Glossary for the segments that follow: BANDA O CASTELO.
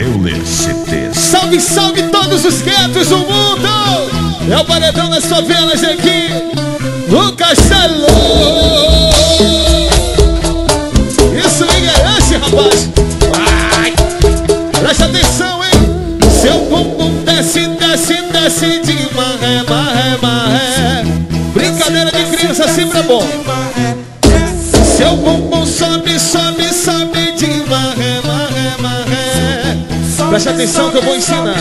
Euler CT. Salve, salve todos os quietos do mundo. É o paredão das favelas aqui no Castelo. Isso me garante, rapaz. Vai. Presta atenção, hein? Seu bumbum desce, desce, desce de marré, marré, marré. Brincadeira de criança sempre é bom. Seu bumbum sobe, sobe, sobe de marré, marré, marré. Presta atenção que eu vou ensinar.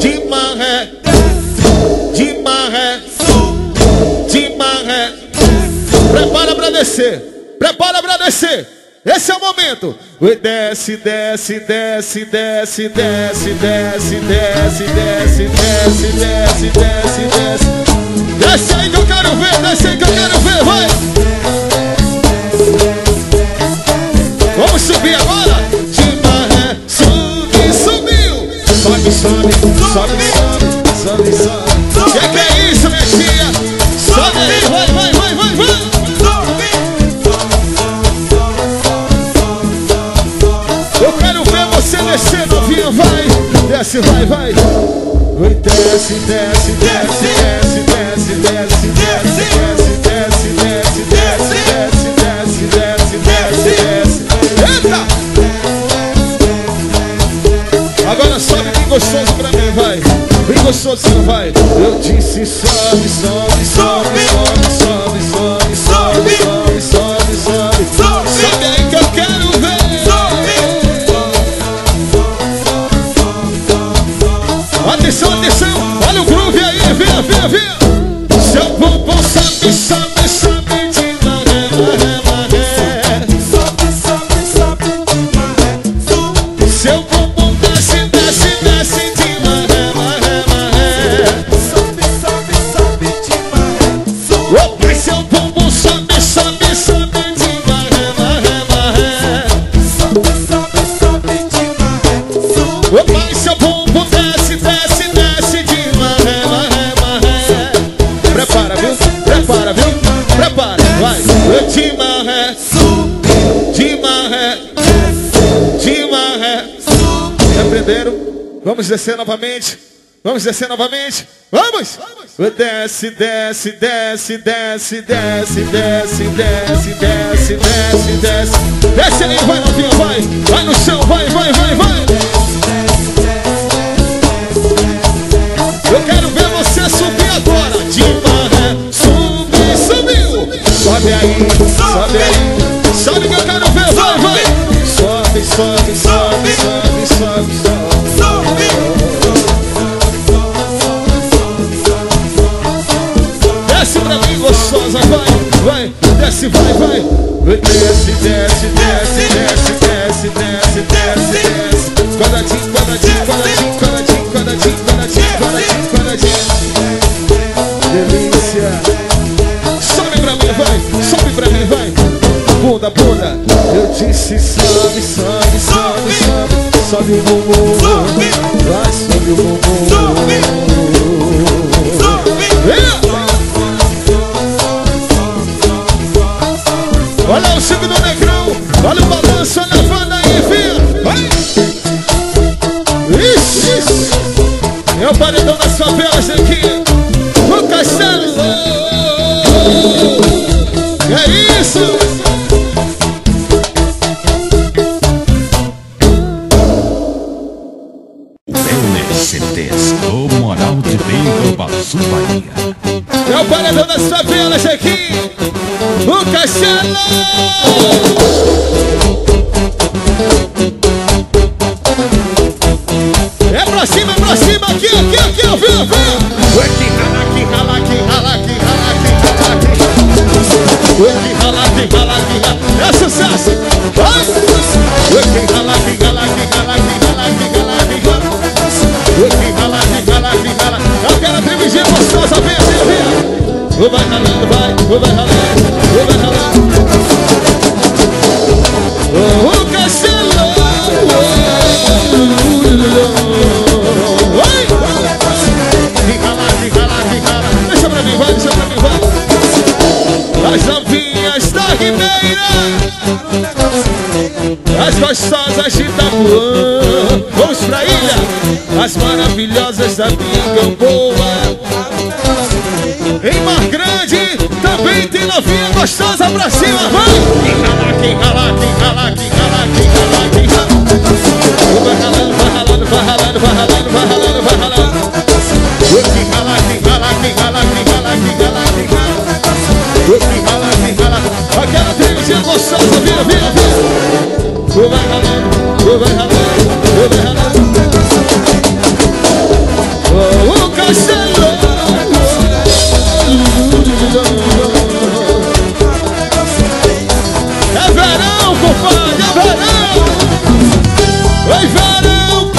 De marré, de marré, de marré. Prepara pra descer, prepara pra descer. Esse é o momento. Desce, desce, desce, desce, desce, desce, desce, desce, desce, desce, desce, desce. Desce aí que eu quero ver, desce aí que eu quero ver, vai! Vamos subir agora! De marré, sobe, subiu! Sobe, sobe, sobe, sobe, sobe, sobe. Que é isso, minha tia? Sobe aí, vai, vai, vai, vai, vai! Eu quero ver você descer, novinha, vai! Desce, vai, vai! Oi, desce, desce, desce, desce, desce, desce, desce, desce, desce, desce, desce, desce, desce, desce. Eita! Agora sobe bem gostoso pra mim, vai. Bem gostoso, vai. Eu disse sobe, sobe, sobe, sobe, sobe, sobe, sobe, sobe, sobe, sobe. Sobe aí que eu quero ver. Atenção, atenção, olha o groove aí, vem, vem, vem. Seu bumbum sobe, sobe, sobe de maré, maré, maré. Sobe, sobe, sobe de maré. Seu bumbum desce, desce, desce de maré, maré, maré. Sobe, sobe, sobe de maré. Opa, seu bumbum sobe, sobe, sobe de maré, maré, maré. Sobe, sobe, sobe de maré. Opa, seu bumbum desce, desce. Prepara, viu? Prepara, vai. De marré, subiu. De marré, desceu. De marré, subiu. Já aprenderam? Vamos descer novamente. Vamos descer novamente. Vamos! Desce, desce, desce, desce, desce, desce, desce, desce, desce, desce, desce. Desce ali, vai novinha, vai. Vai no chão, vai, vai, vai, vai. Eu quero ver você subir agora. De marré, sobe aí, sobe aí, sobe que eu quero ver, vai, vai. Sobe, sobe, sobe, sobe, sobe, sobe, sobe. Desce pra mim gostosa, vai, vai, desce, vai, vai. Desce, desce, desce, desce, desce, desce, desce, desce. Quadradinho, quadradinho, quadradinho, quadradinho, quadradinho, quadradinho, quadradinho, quadradinho. Delícia. Sobe pra mim, vai. Bunda, bunda. Eu disse sobe, sobe, sobe, sobe. Sobe o bumbum. Vai, sobe o bumbum. Sobe, sobe. Olha o Chico do Negrão. Olha o balanço, olha a banda aí, viu? Vai. Isso, isso. É o paredão das favelas aqui no Castelo. É isso! Beleza, o moral de bem do Baçu Bahia. É o paredão das favelas aqui, o Castelo! É pra cima, aqui, viu, viu? Aqui, rala, aqui, rala, aqui, rala, aqui, rala, aqui, rala, aqui. É sucesso! Vai! Eu quero a tribuzinha gostosa, vem, vem, vem! Vai ralando, vai, vai ralando, vai ralando! O Castelo! Vai! Deixa pra mim, vai, deixa pra mim, vai! As novinhas da Ribeira, as gostosas. agita voando. Vamos pra ilha, as maravilhosas da minha Gamboa. Em Mar Grande também tem novinha gostosa pra cima. Vamos! Quem ralar, quem ralar, quem ralar, quem ralar, quem ralar, quem ralar. Vai ralando, vai ralando, vai ralando, vai ralando, vai ralando, vai ralando. Quem ralar, quem ralar, quem ralar, quem ralar, quem ralar, quem ralar. Quem ralar, quem ralar. Aquela trilha gostosa, vira, vira, vira. Vai ralando, vai ralando, vai ralando. O Castelo. É verão, compadre, é verão. É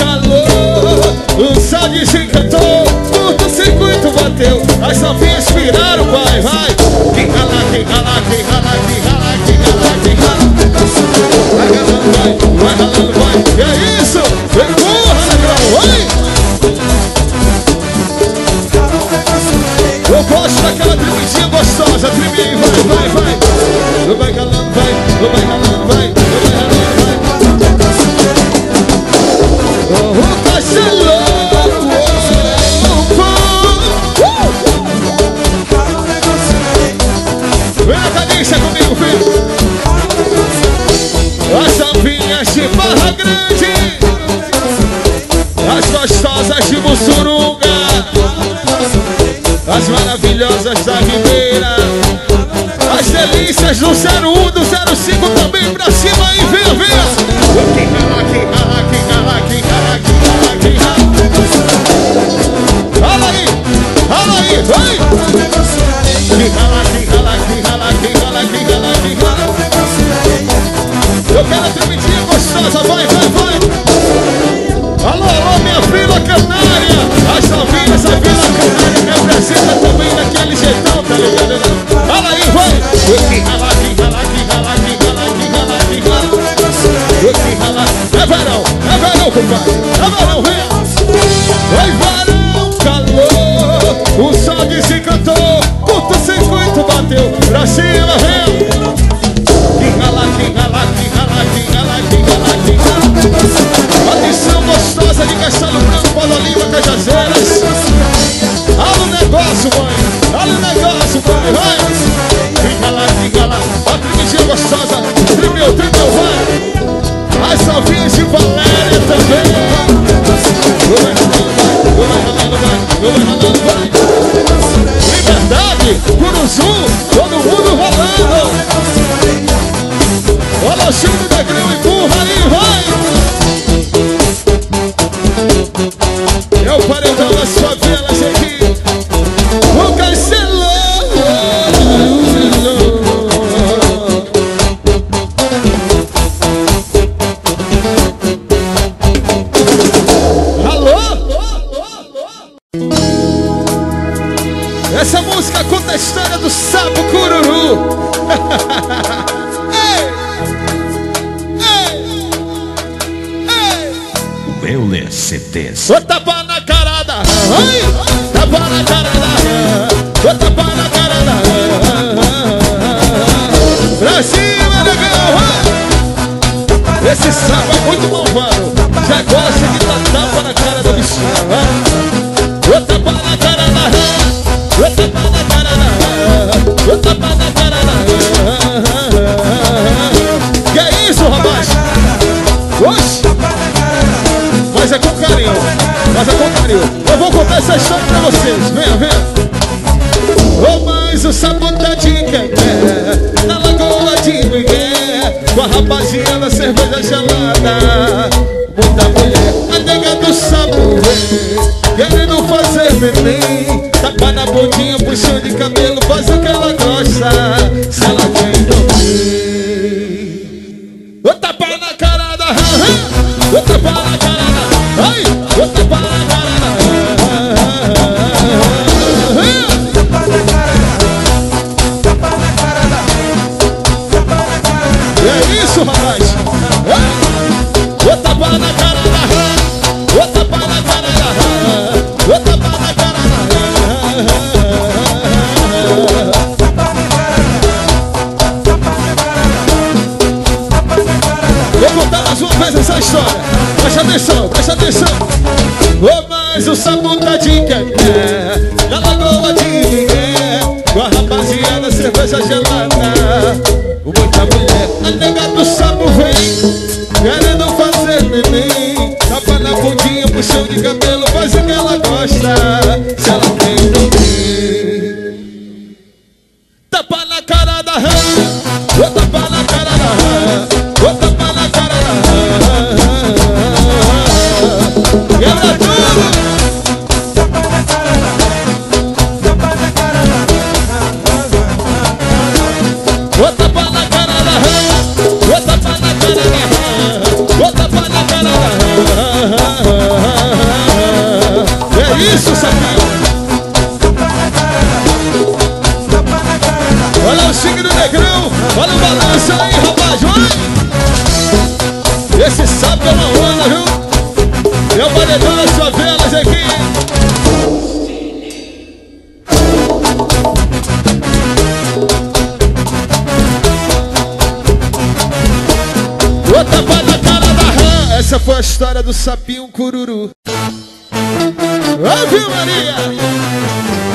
verão, calor. O sol desencantou, curto circuito bateu. As novinhas viraram, vai, vai. Quem ralar, quem ralar, quem ralar, quem ralar, quem ralar, quem ralar. Vai ralando, vai ralando, vai. É isso, empurra na grão. Eu gosto daquela tremidinha gostosa. Treme aí, vai, vai, vai. Não vai ralando, vai, não vai ralando, vai. Não vai ralando, vai. O Castelo. Vem na cadência comigo, filho. As novinhas de Barra Grande, as gostosas de Mussurunga, as maravilhosas da Ribeira, as delícias do 01, do 05 também pra cima aí, vem, vem! Quem rala, quem rala, quem rala, quem rala, quem rala, quem rala. Rala aí, vai! Quem rala, quem rala, quem rala, quem rala, quem rala, quem rala. Eu quero a tremidinha gostosa, vai, vai, vai. Alô, alô, minha Vila Canária. As novinhas, a Vila Canária me apresenta também daquele jeitão, tá ligado? Fala aí, vai. Quem ralar, quem ralar, quem ralar, quem ralar, quem ralar, quem ralar. Quem ralar, é verão, compadre. É verão, vem. Vai, varão, calor. O sol desencantou, curto circuito bateu. Pra cima, vem. Quem ralar, quem ralar, quem ralar, quem ralar, quem ralar. Atenção gostosa de Castelo Branco, Paulo Oliva, Cajazeiras. Olha o negócio, mãe, olha o negócio, mãe, vai. Quem ralar, quem ralar, a tremidinha gostosa, tremeu, tremeu, vai. As novinhas de Valéria também. Vai ralando, vai, vai ralando, vai. Liberdade, Curuzu, todo mundo rolando. Olha o chão do negrão, empurra aí, vai! É o paredão das favelas aqui. O Castelo. Alô? Essa música conta a história do sapo cururu. Vou tapar na carada, ai, tapa na carada, vou tapar na carada. Pra cima, negão, vai. Esse sapo é muito malvado, já gosta de dar tapa na cara do bichinho. Vou tapar na carada, vou tapar na carada, vou tapar na carada. Que é isso, rapaz? Oxe! Mas é com carinho, mas é com carinho. Eu vou contar essa história pra vocês, venha, venha. Oh, mas o sapo tá de quequé, na lagoa de Miguel, com a rapaziada, cerveja gelada, muita mulher. A nega do sapo vem, querendo fazer neném, tapa na bundinha, puxão de cabelo, faz o que ela gosta, se ela vem dormir. Vou tapar na cara da rã, vou tapar na cara. Ai, vou tapar na cara. Tapar na cara. Tapar na cara. É isso, rapaz. Vou tapar na cara. Vou tapar na cara. Vou tapar na cara. Tapar na cara. Vou contar mais uma vez essa história. Presta atenção, presta atenção. Oh, mas o sabor tá de quequé, da lagoa de ninguém, com a rapaziada, cerveja gelada, muita mulher. A nega do sapo vem querendo fazer neném, tapa na bundinha, puxão de cabelo, faz o que ela gosta. Se ela tem não tem, tapa na cara da rã, ou tapa na cara da rã. Essa foi a história do sapinho cururu. Ave Maria!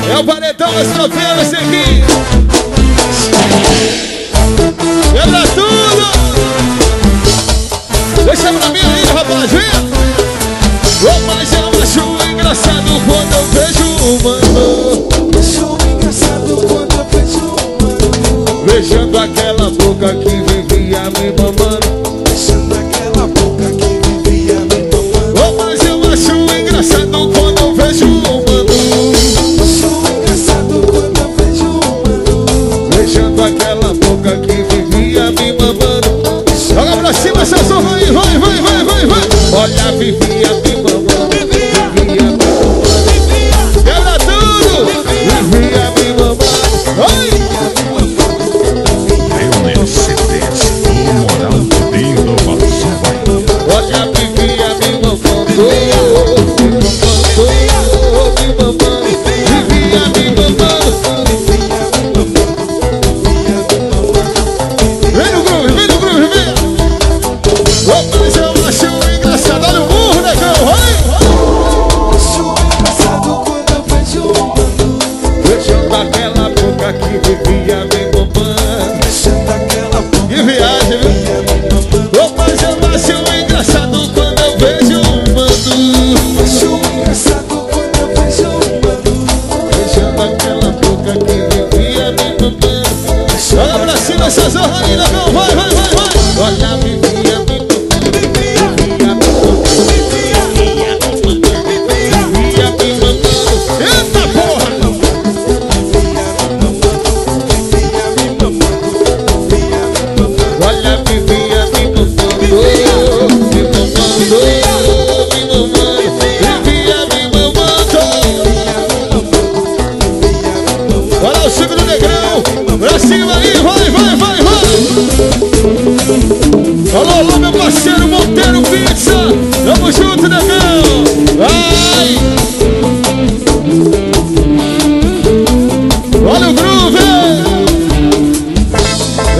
É o paredão das novelas aqui. Quebra tudo! Deixa pra mim aí, rapaz, vem! Oh, mas eu acho engraçado quando eu vejo o mano. Acho engraçado quando eu vejo o mano. Beijando aquela boca que vivia me mamando. Olha, vivia me mamando, vivia me mamando. Quebra tudo, vivia me mamando. Meu Mercedes, o moral de inovação. Olha, vivia me mamando, vivia me mamando. Vem no groove, vem no groove, vem. E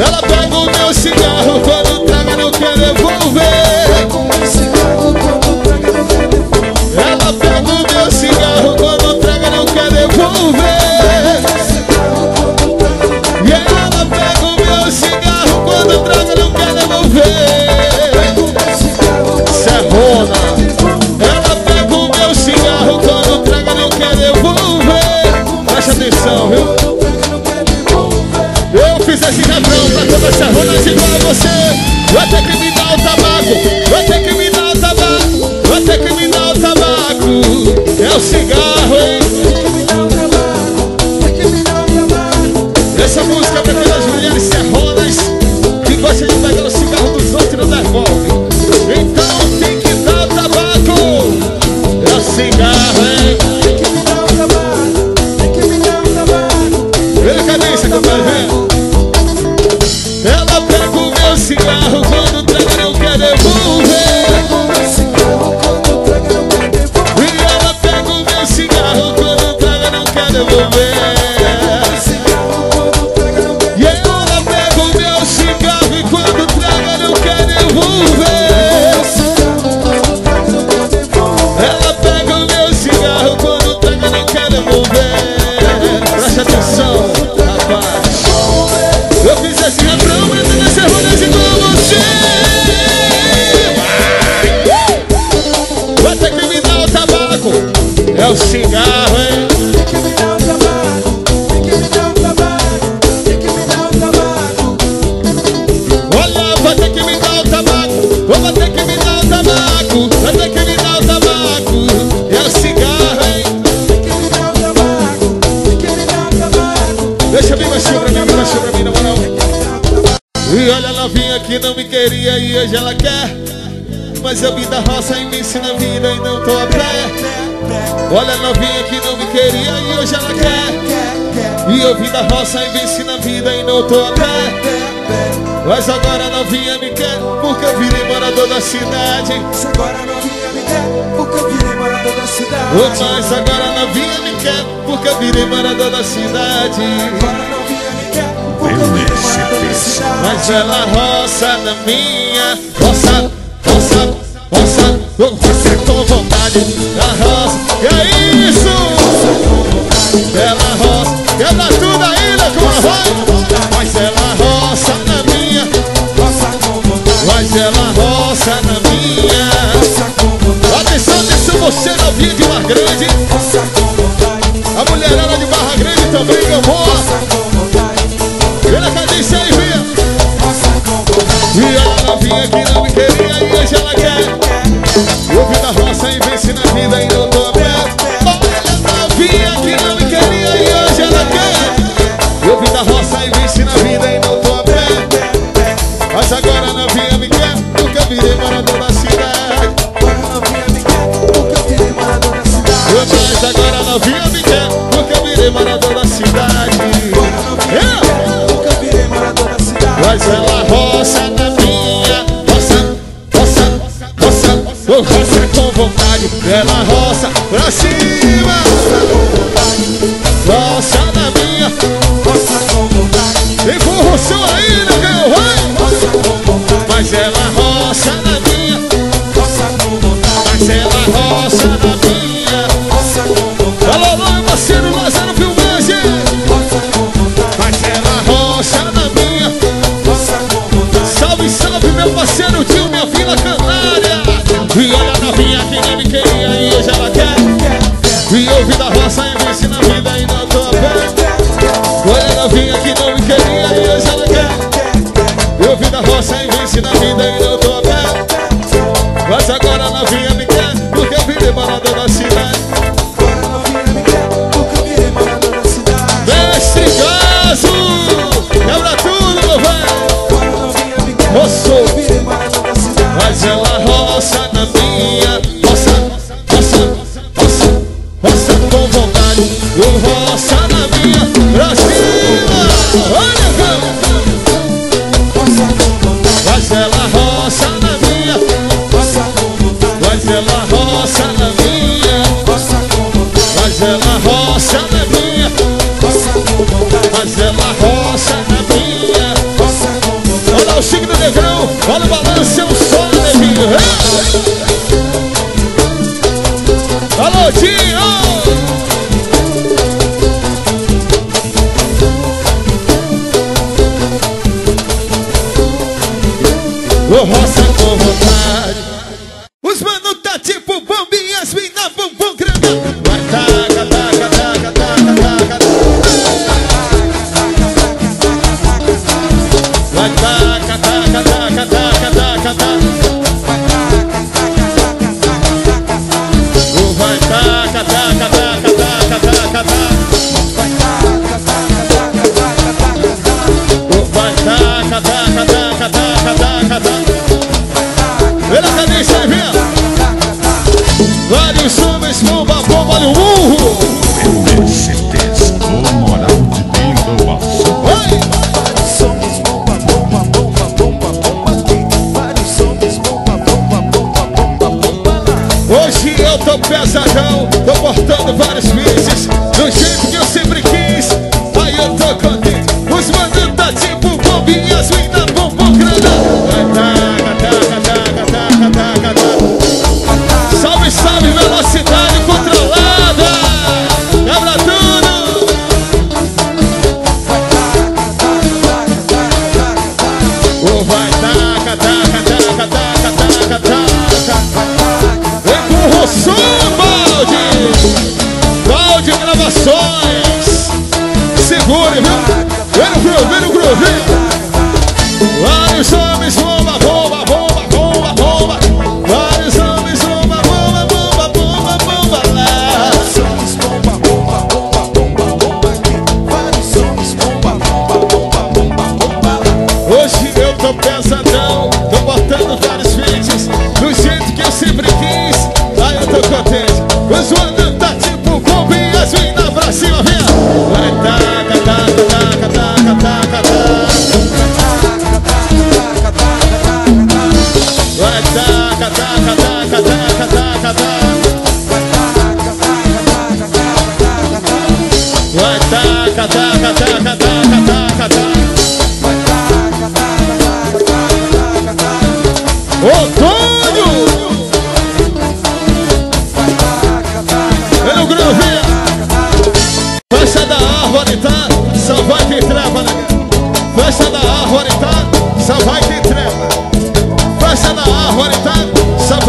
ela pega o meu cigarro é o cigarro, hein? Olha, vai ter que me dar o tabaco, vou bater que me dar o tabaco, vai ter que me dar o tabaco, é o cigarro, hein? Tem que me dar o tabaco, tem que me dar o tabaco. Deixa bem baixinho pra mim, bem baixinho pra mim, na moral. E olha a novinha que não me queria e hoje ela quer, mas eu vim da roça e me ensina a vida e não tô a pé. Olha a novinha que não me queria e hoje ela quer, e eu vim da roça e me ensina a vida e não tô a pé. Mas agora a novinha me quer porque eu virei morador da cidade. Agora a novinha me quer porque eu virei morador da cidade. Mas agora a novinha me quer porque eu virei morador da cidade. Agora a novinha me quer porque eu virei morador da cidade. Mas ela roça na minha roça. Roça, roça com vontade, ela roça, é isso. Ela roça, quebra tudo ainda com a roça. Mas ela roça na minha, roça com vontade. Mas ela roça na minha, roça com vontade. Atenção, atenção, você novinha de Barra Grande, roça com vontade. A mulherada de Barra Grande também ganhou, roça com vontade. Vê na cadência aí, vem, roça com vontade. E ela novinha que não me queria e hoje ela quer. Eu vim da roça e venci na vida e não tô a pé. Olha a novinha que não me queria e hoje ela quer. Eu vim da roça e venci na vida e não tô a pé. Mas agora a novinha me quer porque eu virei morador da cidade. Agora a novinha me quer porque eu virei morador da cidade. Mas agora a novinha me quer porque eu virei morador da cidade. Agora a novinha me quer porque eu virei morador da cidade. Mas ela roça na minha roça. Roça com vontade, ela roça pra cima. Roça na minha, roça com vontade. Empurra o som aí, não ganhou, vai. Mas ela roça na minha, roça com vontade. Mas ela roça na minha, roça com vontade. Alô, alô, parceiro Lázaro Filmagem. Roça com vontade. Mas ela roça na minha, roça com vontade. Salve, salve, meu parceiro tio, minha filha Canária. E olha a novinha que não me queria e hoje ela quer. E eu vim da roça e venci na vida e não tô a pé. Olha a novinha que não me queria e hoje ela quer. Eu vim da roça e venci na vida e não tô a pé. Mas agora a novinha me quer porque eu virei morador da cidade. Agora a novinha me quer porque eu virei morador da cidade. Mestre Gaso, quebra tudo, meu velho. Agora a novinha me quer porque eu virei morador da cidade. Mas ela roça na minha, roça, roça, roça, roça com vontade. Eu roça na minha, pra cima. Olha, vamos. Mas ela roça na minha, roça com vontade. Mas ela roça na minha, roça com vontade. Mas ela roça na minha, roça com vontade. Mas ela roça na minha, roça com vontade. Olha o signo do negrão, olha o balanço, é o sol. Alô, Tinho! O roça com vontade. Os mano tá tipo bombinha, as mina bombom grana. Vai taca, taca, taca, taca, taca, taca. Vai taca, taca, taca, taca, taca, taca. Pela cabeça, vem! Vários homens, bomba, bomba, olha o urro! Eu necessito moral de pingo, vários homens, bomba, bomba, bomba, bomba, bomba. Vários homens, bomba, bomba, bomba, bomba, bomba. Hoje eu tô pesadão, tô cortando vários vezes, do jeito que eu sempre quis, aí eu tô contente. Os mandantes tá tipo bombinhas, vem na bombom grana. Salve, velocidade controlada. Quebra tudo. Oh, vai taca, taca, taca, taca, taca, taca. Vem com o som, balde.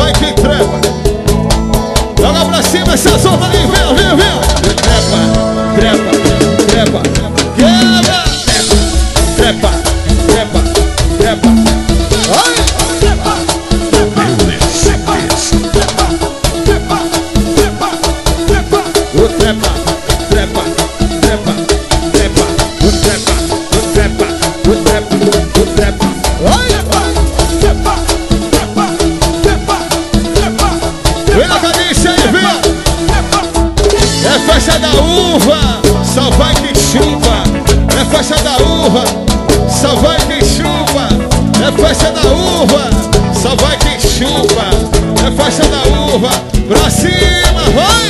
vai que trepa. Joga pra cima essa solta ali, vem. Trepa, quebra. Trepa. Ai, trepa. O trepa. O trepa. Ai, faixa da uva, só vai que chuva. É faixa da uva, só vai que chuva. É faixa da uva, só vai que chuva. É faixa da uva, pra cima, vai!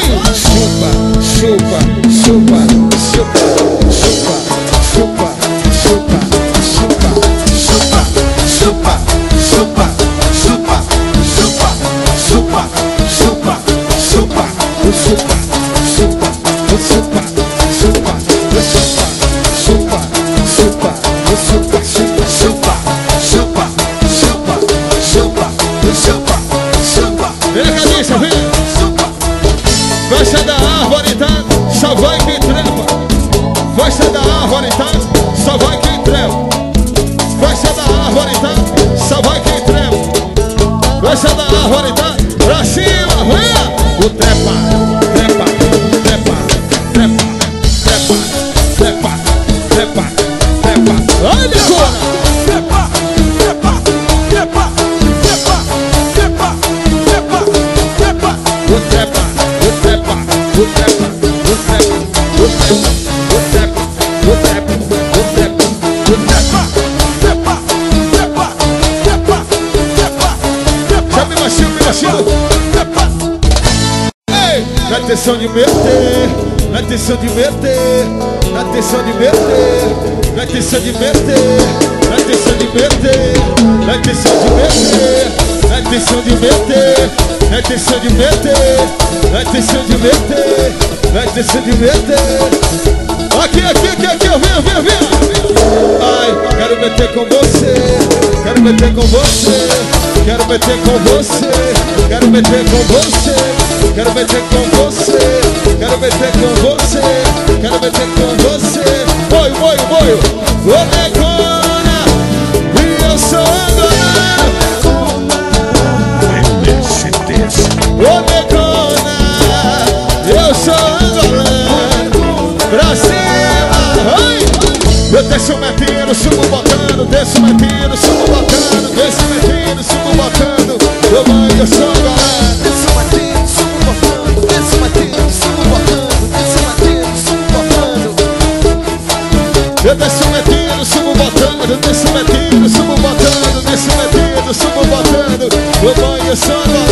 Faixa da árvore, tá? Só vai que trepa. Faixa da árvore, tá? Só vai que trepa. Faixa da árvore, tá? Só vai que trepa. Faixa da árvore, tá? Pra cima, vem! O trepa. Olha agora! Na intenção de meter, na intenção de meter, na intenção de meter, na intenção de meter, na intenção de meter, na intenção de meter, na intenção de meter, na intenção de meter, na intenção de meter, na intenção de meter. Aqui, eu venho. Ai, quero meter com você, quero meter com você, quero meter com você, quero meter com você. Quero meter com você, quero meter com você, quero meter com você. Boio, bonecona, e eu sou angolana. Bonecona, eu sou angolana. Pra cima, ai! Eu desço metendo, subo botando, desço metendo, subo botando, desço metendo, subo botando. Eu mãe, eu sou angolana. Eu desço metendo, subo botando, desço metendo, subo botando, desço metendo, subo botando. Meu banho é só galera.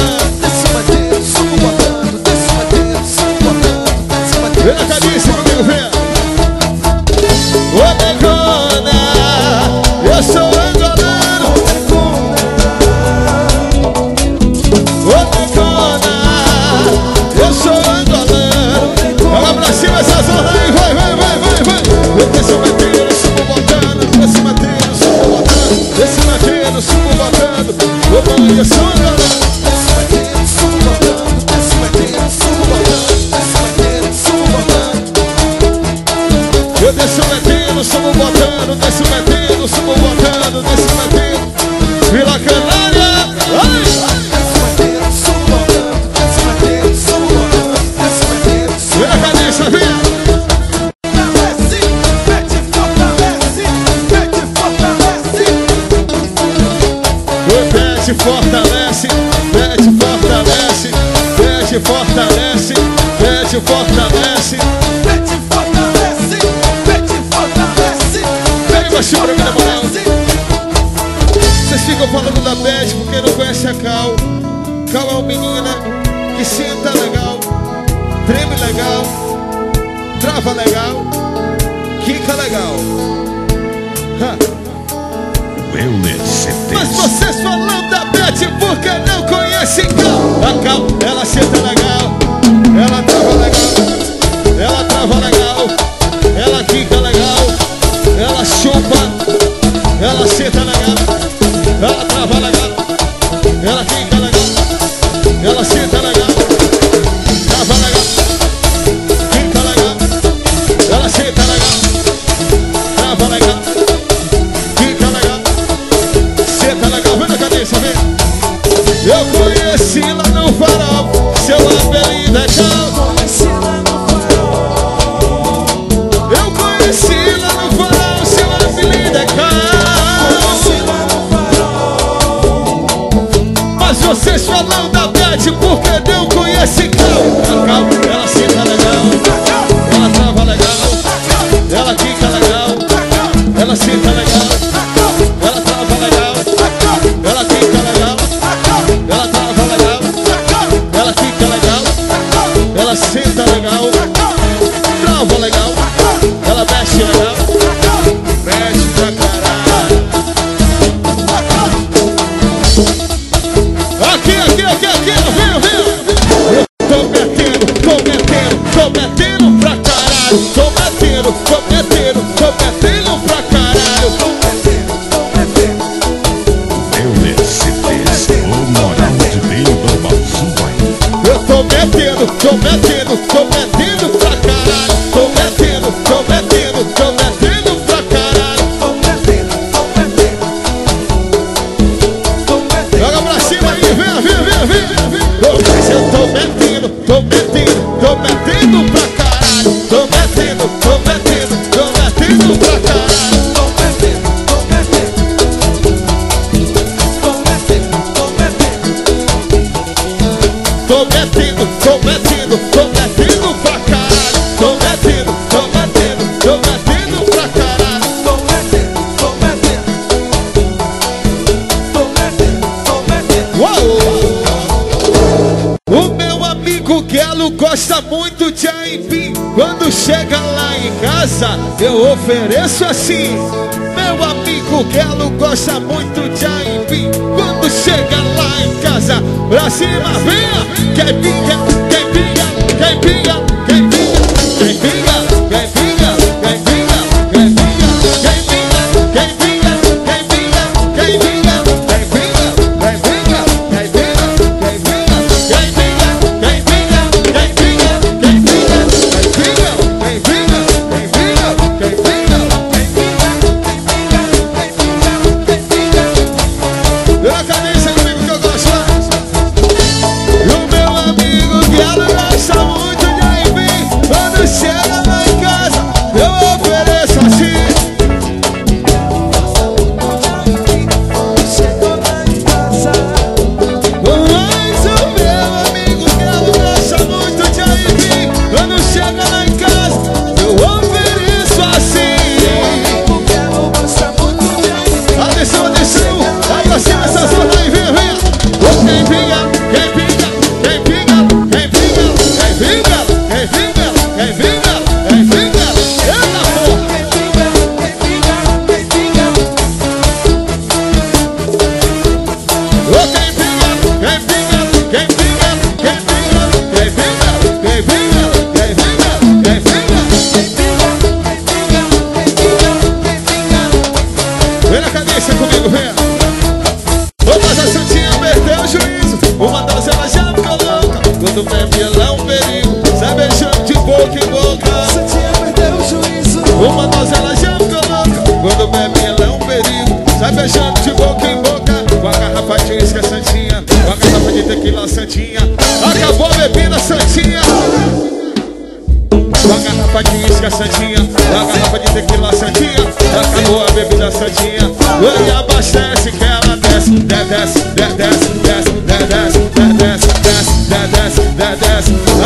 Desço metendo, subo botando, desço metendo, subo botando, desço metendo. Vem na cabeça comigo, vem. Ô negona, eu sou angolano. Ô negona, eu sou angolano. Vai lá pra cima essa zona aí, vai. Eu desço metendo. Ô mãe, eu sou angolana. Eu desço metendo, subo botando, desço metendo, subo botando, desço metendo. Vila Canária, ai! Vira a cabeça, vira! Pede fortalece. Vocês ficam falando da Beth porque não conhece a Cal. Cal é uma menina que senta legal, treme legal, trava legal, quica legal. Mas vocês falam da Beth porque não conhecem Cal. A Cal, ela senta legal, ela trava legal, ela trava legal, ela quica legal, ela chupa, ela senta legal, ela trava legal, ela quica legal, mochila no farol, seu apelido é Cal. Eu conheci lá no farol, seu apelido é Cal. Mas vocês falam da Beth porque Deus conhece Cal. A Cal, ela se dá legal, ela tava legal, ela fica legal, ela se dá legal. Gosta muito de aipim. Quando chega lá em casa eu ofereço assim. Meu amigo Gelo gosta muito de aipim. Quando chega lá em casa, pra cima vem. Quem pinga, quem pinga, quem pinga, quem pinga, quem pinga, quem pinga, quem pinga, quem pinga, quem pinga, quem pinga, quem pinga, quem pinga, quem pinga, quem pinga, quem pinga.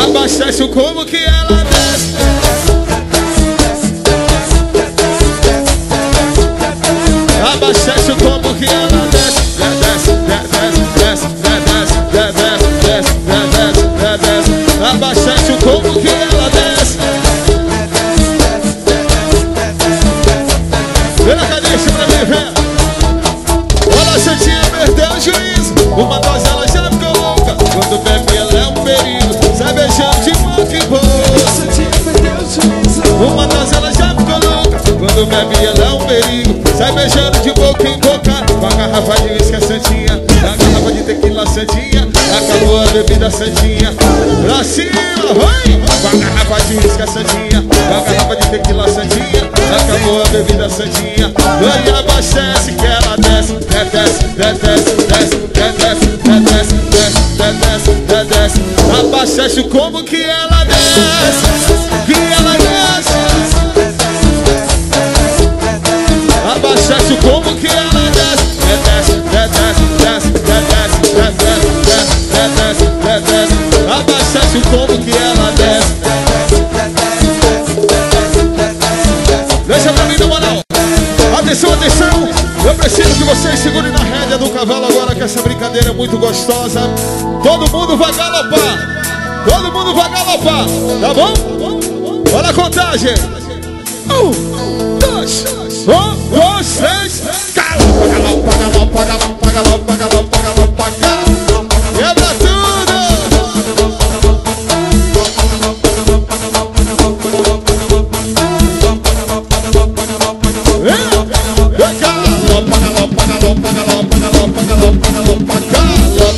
Abastece o como que ela desce. Abastece o como que ela desce. Desce, desce, desce, desce, desce, desce. Abastece o como que ela desce. Pela cabeça pra mim, vem. Olha a Santinha, perdeu o juízo. Uma dose ela já ficou louca. Quando bebe ela é um perigo. Sai beijando de boca em boca. Uma dose ela já ficou louca. Quando bebe ela é um perigo. Sai beijando de boca em boca. Com a garrafa de uísque a Santinha, na garrafa de tequila a Santinha. Acabou a bebida Santinha. Pra cima, vai! Com a garrafa de uísque a Santinha, na garrafa de tequila a Santinha. Acabou a bebida Santinha. E abastece que ela desce. Desce, desce, desce, desce, desce, desce, desce, desce, desce. acesse como que ela desce, que ela desce. Abastece o como que ela desce. Desce, desce, desce, desce, desce, desce, desce. Abastece o como que ela desce. Deixa pra mim na moral. Atenção, atenção. Eu preciso que vocês segurem na rédea do cavalo agora, que essa brincadeira é muito gostosa. Todo mundo vai galopar. Todo mundo vai galopar, tá bom? Olha a contagem. 1, 2, 1, 2, 3. Galopa, galopa, galopa, galopa, galopa, galopa, galopa, galopa. Quebra tudo. Galopa, galopa, galopa, galopa, galopa, galopa, galopa, galopa.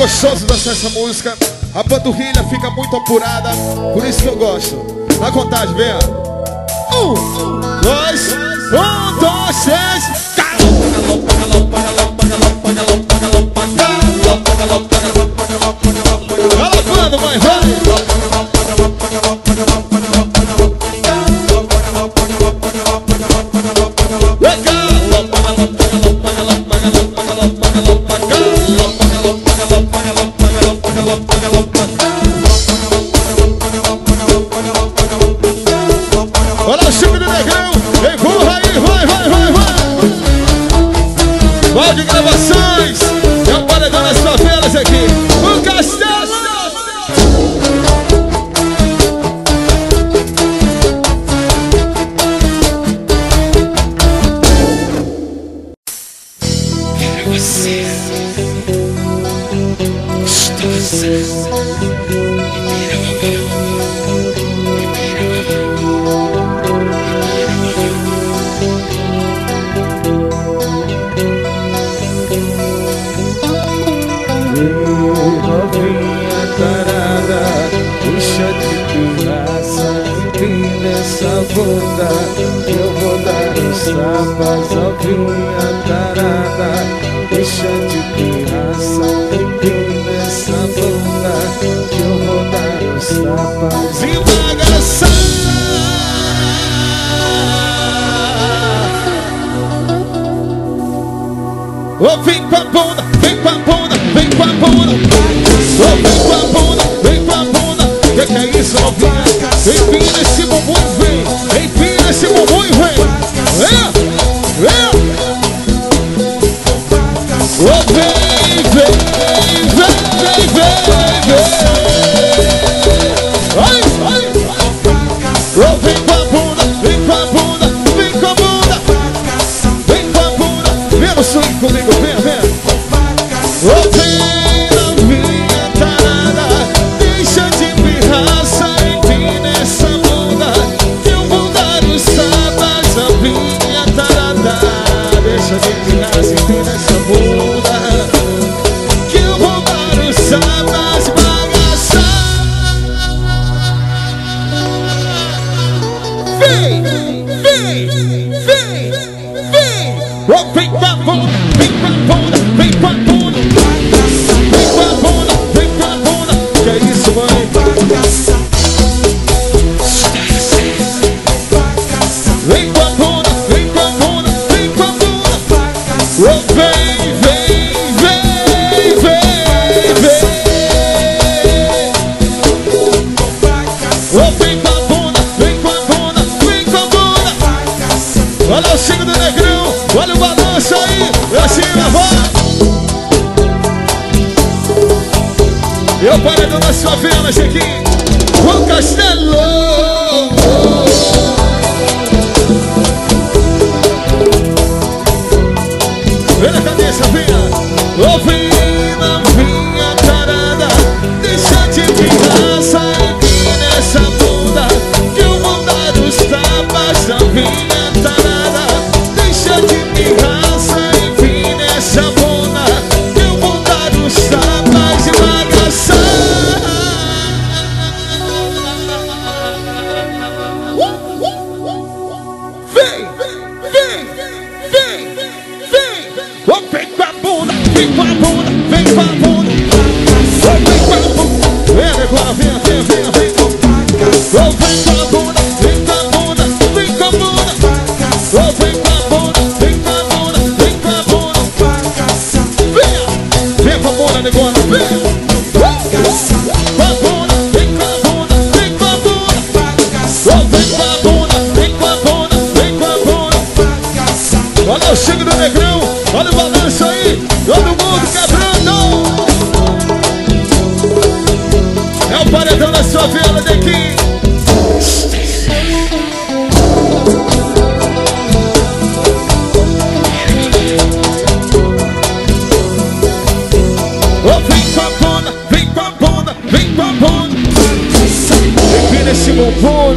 Gostoso dançar essa música, a panturrilha fica muito apurada, por isso que eu gosto. Na contagem, vem. 1, 2, 1, 2, 3. Galopa, galopa, galopa, galopa, galopa, galopa, galopa, galopa, galopa. Galopando, vai,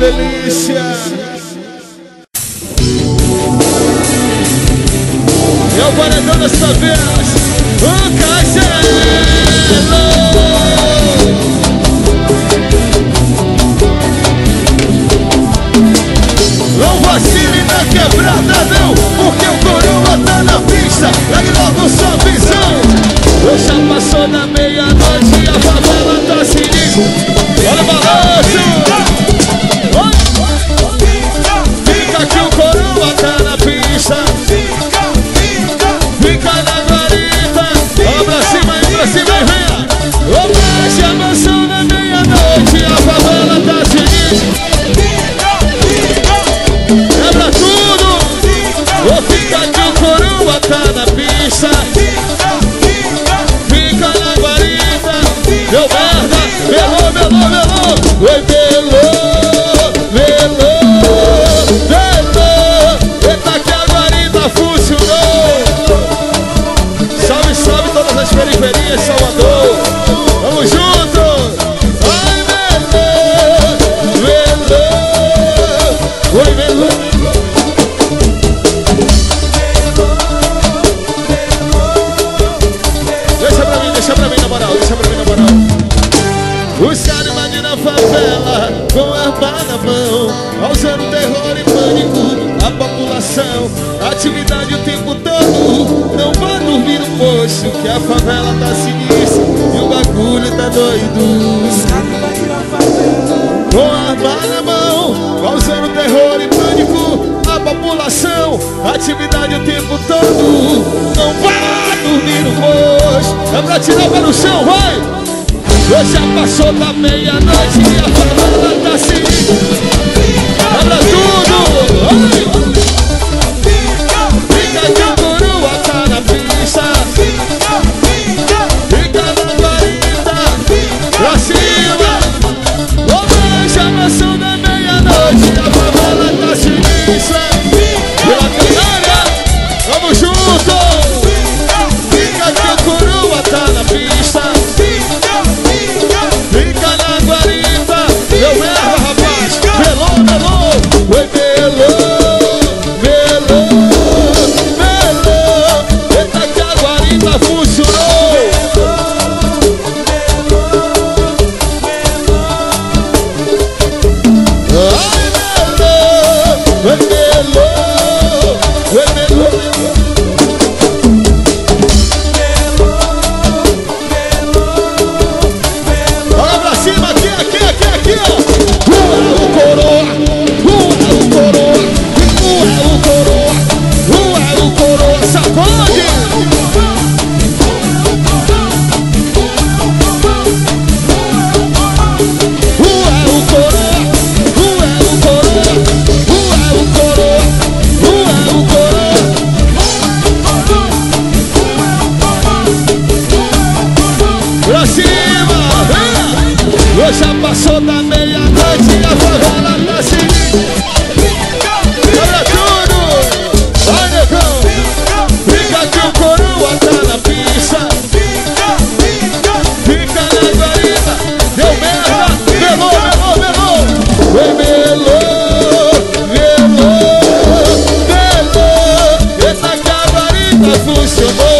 delícia. É o paredão das favelas, o Castelo. Não vacile na quebrada não, porque o coroa tá na pista. Pegue logo sua visão. Hoje já passou da meia-noite e a favela tá se ligando. Olha o balanço. Fica que o coroa tá na pista. Fica na guarita. Ó pra cima e venha. Ó baixa a mansão da meia-noite, a favela tá se ligando. Quebra tudo. Ó fica que o coroa tá na pista. Fica na guarita. Meu guarda, melô, melô, melô. Oi, melô, melô, melô. Eita que a guarida funcionou. Salve, salve todas as periferias, Salvador. Vamos junto. Ai, melô, melô. Oi, melô. Deixa pra mim na moral, deixa pra mim na moral. O Sérgio favela, com arma na mão, causando terror e pânico a população. Atividade o tempo todo, não vá dormir no posto, que a favela tá sinistra e o bagulho tá doido. Os caras na favela, com arma na mão, causando terror e pânico a população. Atividade o tempo todo, não vá dormir no posto. É pra tirar pelo chão, vai! Hoje já passou da meia-noite e a favela tá se ligando. Abra tudo! Fica que a coroa tá na pista. Fica na guarita, pra cima. Hoje já passou da meia-noite e a favela tá se ligando. Pela canária, vamos junto! Fica que a coroa tá na pista. Oi, melô, melô, melô. Eita que a guarita funcionou. Ai, melô, melô, melô, melô. Olha pra cima, aqui, aqui, aqui, aqui, ó. O coroa. Hoje já passou da meia-noite e a favela tá se ligando. Olha tudo, vai negão. Fica que o coroa tá na pista. Fica na guarita, deu merda. Melô, melô, melô. Oi, melô, melô, melô. Eita que a guarita funcionou.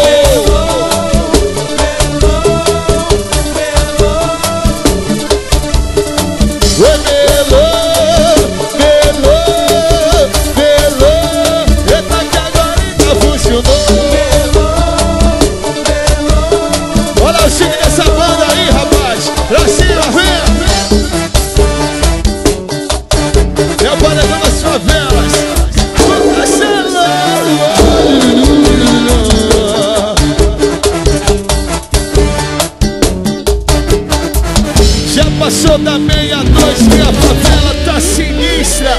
Passou da meia-noite e a favela tá sinistra.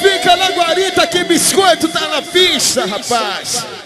Fica na guarita que biscoito tá na pista, rapaz.